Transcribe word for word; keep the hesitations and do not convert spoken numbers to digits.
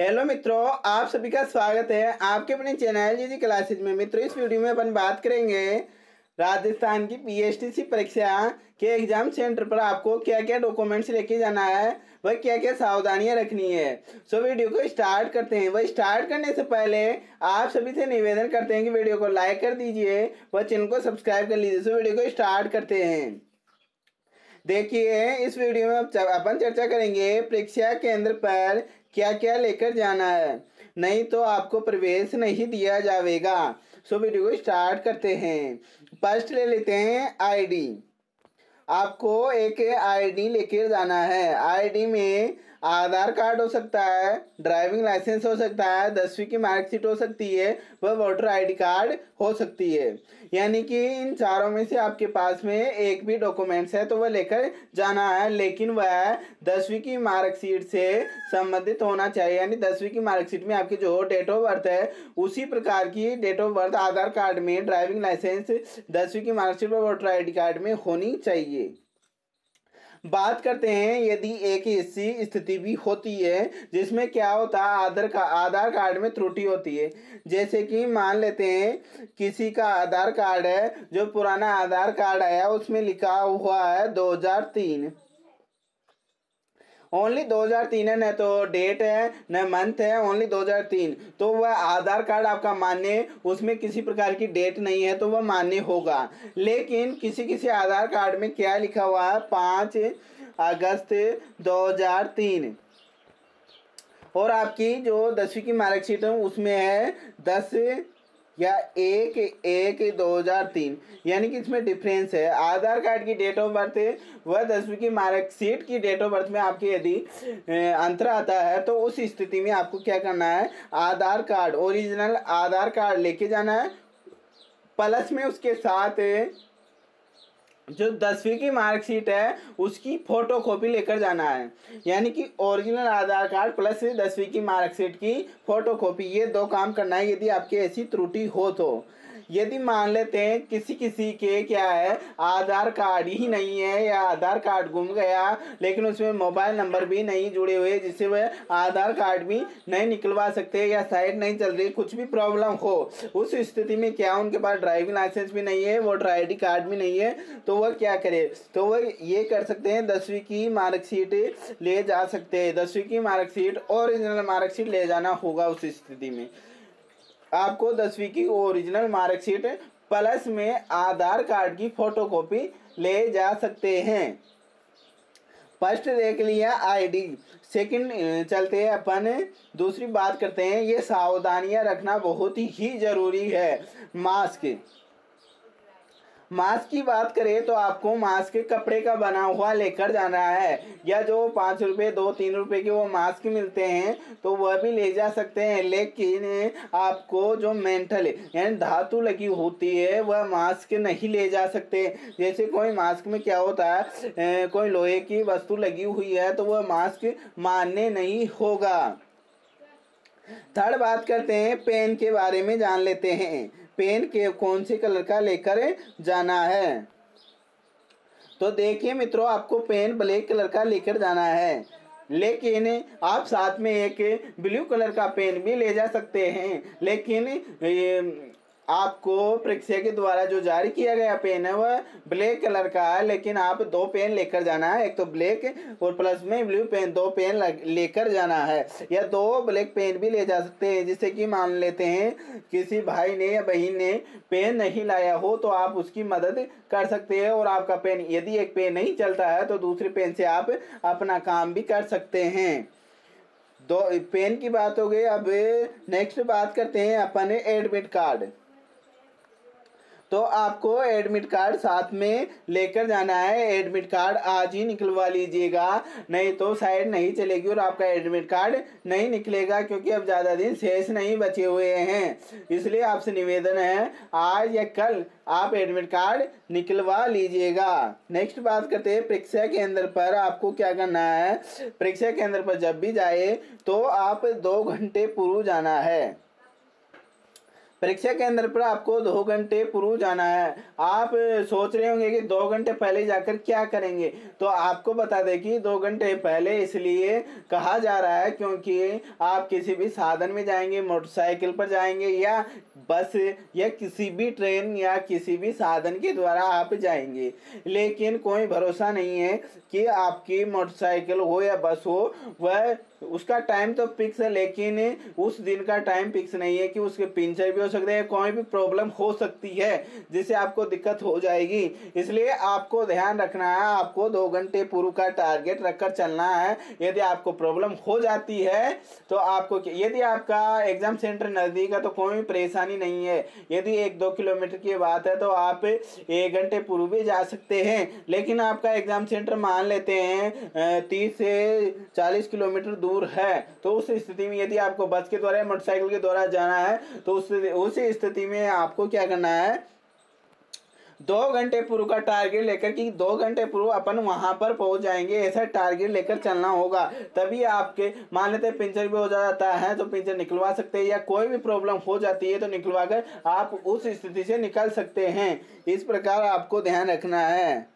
Hello मित्रों, आप सभी का स्वागत है आपके अपने चैनल जीजी क्लासेज में। मित्रों, इस वीडियो में अपन बात करेंगे राजस्थान की बीएसटीसी परीक्षा के एग्जाम सेंटर पर आपको क्या क्या डॉक्यूमेंट्स लेके जाना है, वह क्या क्या सावधानियां रखनी है। सो वीडियो को स्टार्ट करते हैं। वह स्टार्ट करने से पहले आप सभी से निवेदन करते हैं कि वीडियो को लाइक कर दीजिए व चैनल को सब्सक्राइब कर लीजिए। सो वीडियो को स्टार्ट करते हैं। देखिए, इस वीडियो में अपन चर्चा करेंगे परीक्षा केंद्र पर क्या क्या लेकर जाना है, नहीं तो आपको प्रवेश नहीं दिया जाएगा। सो वीडियो को स्टार्ट करते हैं। फर्स्ट ले लेते हैं आईडी। आपको एक आईडी लेकर जाना है। आईडी में आधार कार्ड हो सकता है, ड्राइविंग लाइसेंस हो सकता है, दसवीं की मार्कशीट हो सकती है, वह वोटर आईडी कार्ड हो सकती है। यानी कि इन चारों में से आपके पास में एक भी डॉक्यूमेंट्स है तो वह लेकर जाना है, लेकिन वह दसवीं की मार्कशीट से संबंधित होना चाहिए। यानी दसवीं की मार्कशीट में आपकी जो डेट ऑफ बर्थ है उसी प्रकार की date of birth Aadhaar card में, ड्राइविंग लाइसेंस, दसवीं की मार्कशीट व वोटर आईडी कार्ड में होनी चाहिए। बात करते हैं यदि एक ऐसी स्थिति भी होती है जिसमें क्या होता है, आधार का आधार कार्ड में त्रुटि होती है। जैसे कि मान लेते हैं किसी का आधार कार्ड है, जो पुराना आधार कार्ड आया उसमें लिखा हुआ है दो हज़ार तीन, ओनली दो हज़ार तीन है, न तो डेट है न मंथ है, ओनली दो हज़ार तीन। तो वह आधार कार्ड आपका मान्य, उसमें किसी प्रकार की डेट नहीं है तो वह मान्य होगा। लेकिन किसी किसी आधार कार्ड में क्या लिखा हुआ है, पाँच अगस्त दो हज़ार तीन, और आपकी जो दसवीं की मार्कशीट है उसमें है दस या एक एक दो हज़ार तीन। यानी कि इसमें डिफरेंस है। आधार कार्ड की डेट ऑफ बर्थ है वह दसवीं की मार्कशीट की डेट ऑफ बर्थ में आपके यदि अंतर आता है तो उस स्थिति में आपको क्या करना है, Aadhaar card, original Aadhaar card लेके जाना है, प्लस में उसके साथ जो दसवीं की मार्कशीट है उसकी फोटोकॉपी लेकर जाना है। यानी कि ओरिजिनल आधार कार्ड प्लस दसवीं की मार्कशीट की फोटोकॉपी, ये दो काम करना है यदि आपकी ऐसी त्रुटि हो तो। यदि मान लेते हैं किसी किसी के क्या है, आधार कार्ड ही नहीं है या आधार कार्ड गुम गया, लेकिन उसमें मोबाइल नंबर भी नहीं जुड़े हुए, जिससे वह आधार कार्ड भी नहीं निकलवा सकते, या साइट नहीं चल रही, कुछ भी प्रॉब्लम हो, उस स्थिति में क्या उनके पास ड्राइविंग लाइसेंस भी नहीं है, वोटर आई डी कार्ड भी नहीं है, तो वह क्या करे, तो वह ये कर सकते हैं, दसवीं की मार्कशीट ले जा सकते हैं। दसवीं की मार्कशीट, ओरिजिनल मार्कशीट ले जाना होगा। उस स्थिति में आपको दसवीं की ओरिजिनल मार्कशीट प्लस में आधार कार्ड की फोटोकॉपी ले जा सकते हैं। फर्स्ट देख लिया आईडी। सेकंड चलते हैं अपन, दूसरी बात करते हैं, ये सावधानियां रखना बहुत ही जरूरी है। मास्क मास्क की बात करें तो आपको मास्क कपड़े का बना हुआ लेकर जाना है, या जो पाँच रुपये दो तीन रुपये के वो मास्क मिलते हैं तो वह भी ले जा सकते हैं। लेकिन आपको जो मेंटल यानी धातु लगी होती है वह मास्क नहीं ले जा सकते। जैसे कोई मास्क में क्या होता है, कोई लोहे की वस्तु लगी हुई है तो वह मास्क मान्य नहीं होगा। थर्ड बात करते हैं, पेन के बारे में जान लेते हैं, पेन के कौन से कलर का लेकर जाना है। तो देखिए मित्रों, आपको पेन ब्लैक कलर का लेकर जाना है, लेकिन आप साथ में एक ब्लू कलर का पेन भी ले जा सकते हैं। लेकिन आपको परीक्षा के द्वारा जो जारी किया गया पेन है वह ब्लैक कलर का है, लेकिन आप दो पेन लेकर जाना है, एक तो ब्लैक और प्लस में ब्लू पेन, दो पेन लेकर जाना है, या दो ब्लैक पेन भी ले जा सकते हैं। जैसे कि मान लेते हैं किसी भाई ने या बहन ने पेन नहीं लाया हो तो आप उसकी मदद कर सकते हैं, और आपका पेन यदि एक पेन नहीं चलता है तो दूसरे पेन से आप अपना काम भी कर सकते हैं। दो पेन की बात हो गई। अब नेक्स्ट बात करते हैं अपन एडमिट कार्ड। तो आपको एडमिट कार्ड साथ में लेकर जाना है। एडमिट कार्ड आज ही निकलवा लीजिएगा, नहीं तो साइट नहीं चलेगी और आपका एडमिट कार्ड नहीं निकलेगा, क्योंकि अब ज़्यादा दिन शेष नहीं बचे हुए हैं। इसलिए आपसे निवेदन है आज या कल आप एडमिट कार्ड निकलवा लीजिएगा। नेक्स्ट बात करते हैं परीक्षा केंद्र पर। आपको क्या करना है, परीक्षा केंद्र पर जब भी जाए तो आप दो घंटे पूर्व जाना है। परीक्षा केंद्र पर आपको दो घंटे पूर्व जाना है। आप सोच रहे होंगे कि दो घंटे पहले जाकर क्या करेंगे, तो आपको बता दें कि दो घंटे पहले इसलिए कहा जा रहा है क्योंकि आप किसी भी साधन में जाएंगे, मोटरसाइकिल पर जाएंगे या बस या किसी भी ट्रेन या किसी भी साधन के द्वारा आप जाएंगे, लेकिन कोई भरोसा नहीं है कि आपकी मोटरसाइकिल हो या बस हो, वह उसका टाइम तो फिक्स है लेकिन उस दिन का टाइम फिक्स नहीं है कि उसके पंचर भी हो सकते हैं, कोई भी प्रॉब्लम हो सकती है जिससे आपको दिक्कत हो जाएगी। इसलिए आपको ध्यान रखना है, आपको दो घंटे पूर्व का टारगेट रखकर चलना है। यदि आपको प्रॉब्लम हो जाती है तो आपको, यदि आपका एग्जाम सेंटर नज़दीक है तो कोई परेशानी नहीं है, यदि एक दो किलोमीटर की बात है तो आप एक घंटे पूर्व भी जा सकते हैं, लेकिन आपका एग्जाम सेंटर मान लेते हैं तीस से चालीस किलोमीटर दूर है, तो उस स्थिति में यदि आपको बस के द्वारा मोटरसाइकिल के द्वारा जाना है तो उस उस स्थिति में आपको क्या करना है, दो घंटे पूर्व का टारगेट लेकर कि दो घंटे पूर्व अपन वहां पर पहुंच जाएंगे, ऐसा टारगेट लेकर चलना होगा। तभी आपके मान लेते हैं पंचर भी हो जाता है तो पंचर निकलवा सकते हैं या कोई भी प्रॉब्लम हो जाती है तो निकलवा कर आप उस स्थिति से निकल सकते हैं। इस प्रकार आपको ध्यान रखना है।